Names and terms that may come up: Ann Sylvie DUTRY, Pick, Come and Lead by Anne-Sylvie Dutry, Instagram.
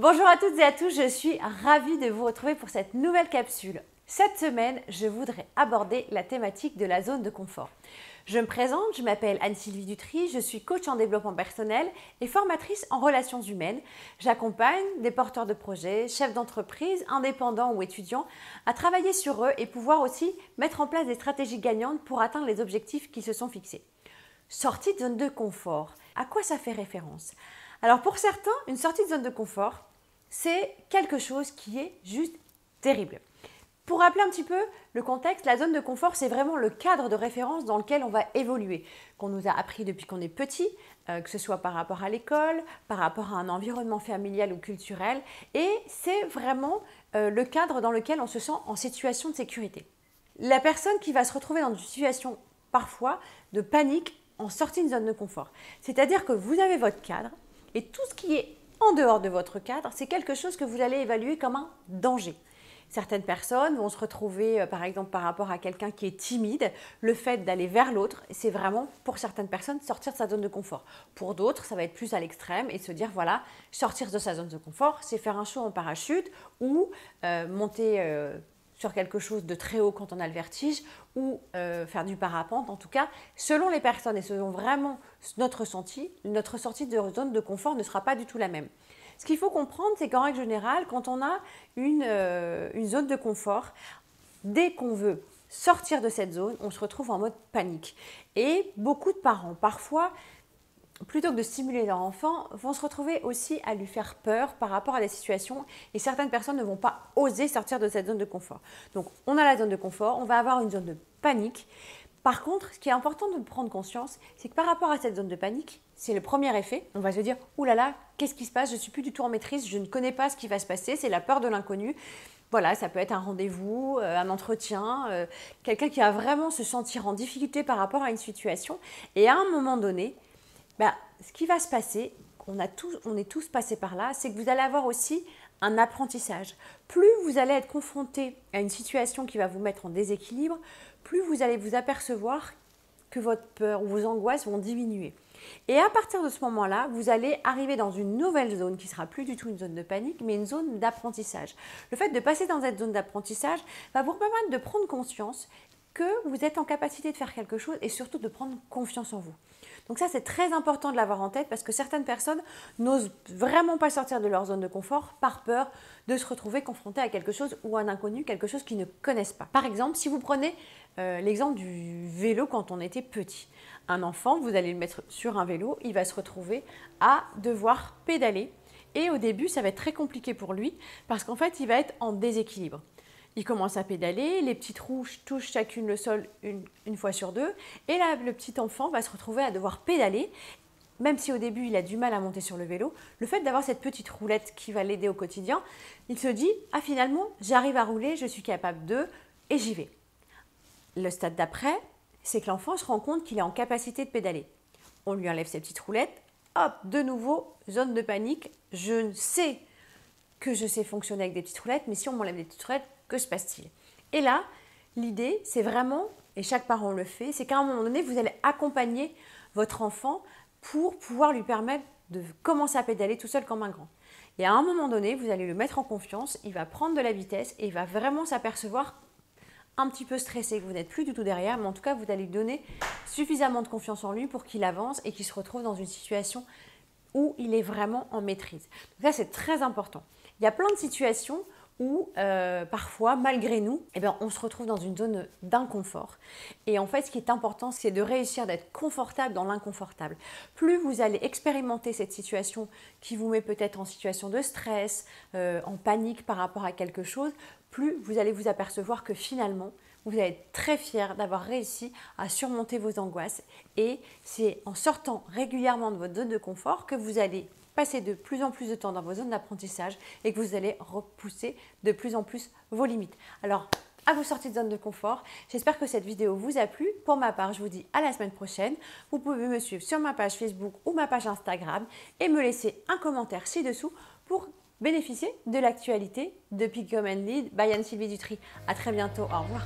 Bonjour à toutes et à tous, je suis ravie de vous retrouver pour cette nouvelle capsule. Cette semaine, je voudrais aborder la thématique de la zone de confort. Je me présente, je m'appelle Anne-Sylvie Dutry, je suis coach en développement personnel et formatrice en relations humaines. J'accompagne des porteurs de projets, chefs d'entreprise, indépendants ou étudiants à travailler sur eux et pouvoir aussi mettre en place des stratégies gagnantes pour atteindre les objectifs qui se sont fixés. Sortie de zone de confort, à quoi ça fait référence ? Alors pour certains, une sortie de zone de confort, c'est quelque chose qui est juste terrible. Pour rappeler un petit peu le contexte, la zone de confort, c'est vraiment le cadre de référence dans lequel on va évoluer, qu'on nous a appris depuis qu'on est petit, que ce soit par rapport à l'école, par rapport à un environnement familial ou culturel, et c'est vraiment le cadre dans lequel on se sent en situation de sécurité. La personne qui va se retrouver dans une situation parfois de panique en sortie d'une zone de confort, c'est-à-dire que vous avez votre cadre et tout ce qui est en dehors de votre cadre, c'est quelque chose que vous allez évaluer comme un danger. Certaines personnes vont se retrouver, par exemple, par rapport à quelqu'un qui est timide, le fait d'aller vers l'autre, c'est vraiment, pour certaines personnes, sortir de sa zone de confort. Pour d'autres, ça va être plus à l'extrême et se dire, voilà, sortir de sa zone de confort, c'est faire un saut en parachute ou monter sur quelque chose de très haut quand on a le vertige ou faire du parapente. En tout cas, selon les personnes et selon vraiment notre ressenti, notre sortie de zone de confort ne sera pas du tout la même. Ce qu'il faut comprendre, c'est qu'en règle générale, quand on a une zone de confort, dès qu'on veut sortir de cette zone, on se retrouve en mode panique. Et beaucoup de parents, parfois, plutôt que de stimuler leur enfant, vont se retrouver aussi à lui faire peur par rapport à des situations et certaines personnes ne vont pas oser sortir de cette zone de confort. Donc, on a la zone de confort, on va avoir une zone de panique. Par contre, ce qui est important de prendre conscience, c'est que par rapport à cette zone de panique, c'est le premier effet. On va se dire « Ouh là là, qu'est-ce qui se passe? Je ne suis plus du tout en maîtrise, je ne connais pas ce qui va se passer, c'est la peur de l'inconnu. » Voilà, ça peut être un rendez-vous, un entretien, quelqu'un qui va vraiment se sentir en difficulté par rapport à une situation. Et à un moment donné, ce qui va se passer, on est tous passés par là, c'est que vous allez avoir aussi un apprentissage. Plus vous allez être confronté à une situation qui va vous mettre en déséquilibre, plus vous allez vous apercevoir que votre peur ou vos angoisses vont diminuer. Et à partir de ce moment-là, vous allez arriver dans une nouvelle zone qui ne sera plus du tout une zone de panique, mais une zone d'apprentissage. Le fait de passer dans cette zone d'apprentissage va vous permettre de prendre conscience que vous êtes en capacité de faire quelque chose et surtout de prendre confiance en vous. Donc ça, c'est très important de l'avoir en tête parce que certaines personnes n'osent vraiment pas sortir de leur zone de confort par peur de se retrouver confrontées à quelque chose ou à un inconnu, quelque chose qu'ils ne connaissent pas. Par exemple, si vous prenez l'exemple du vélo quand on était petit, un enfant, vous allez le mettre sur un vélo, il va se retrouver à devoir pédaler et au début, ça va être très compliqué pour lui parce qu'en fait, il va être en déséquilibre. Il commence à pédaler, les petites roues touchent chacune le sol une fois sur deux et là, le petit enfant va se retrouver à devoir pédaler. Même si au début, il a du mal à monter sur le vélo, le fait d'avoir cette petite roulette qui va l'aider au quotidien, il se dit « Ah finalement, j'arrive à rouler, je suis capable de et j'y vais ». Le stade d'après, c'est que l'enfant se rend compte qu'il est en capacité de pédaler. On lui enlève ses petites roulettes, hop, de nouveau, zone de panique, je sais que je sais fonctionner avec des petites roulettes, mais si on m'enlève des petites roulettes, que se passe-t-il? Et là, l'idée, c'est vraiment, et chaque parent le fait, c'est qu'à un moment donné, vous allez accompagner votre enfant pour pouvoir lui permettre de commencer à pédaler tout seul comme un grand. Et à un moment donné, vous allez le mettre en confiance, il va prendre de la vitesse et il va vraiment s'apercevoir un petit peu stressé, que vous n'êtes plus du tout derrière, mais en tout cas, vous allez lui donner suffisamment de confiance en lui pour qu'il avance et qu'il se retrouve dans une situation où il est vraiment en maîtrise. Donc ça, c'est très important. Il y a plein de situations où parfois, malgré nous, on se retrouve dans une zone d'inconfort. Et en fait, ce qui est important, c'est de réussir d'être confortable dans l'inconfortable. Plus vous allez expérimenter cette situation qui vous met peut-être en situation de stress, en panique par rapport à quelque chose, plus vous allez vous apercevoir que finalement, vous allez être très fier d'avoir réussi à surmonter vos angoisses. Et c'est en sortant régulièrement de votre zone de confort que vous allez passer de plus en plus de temps dans vos zones d'apprentissage et que vous allez repousser de plus en plus vos limites. Alors, à vos sorties de zone de confort, j'espère que cette vidéo vous a plu. Pour ma part, je vous dis à la semaine prochaine. Vous pouvez me suivre sur ma page Facebook ou ma page Instagram et me laisser un commentaire ci-dessous pour bénéficier de l'actualité de Pick, Come and Lead by Anne-Sylvie Dutry. À très bientôt, au revoir.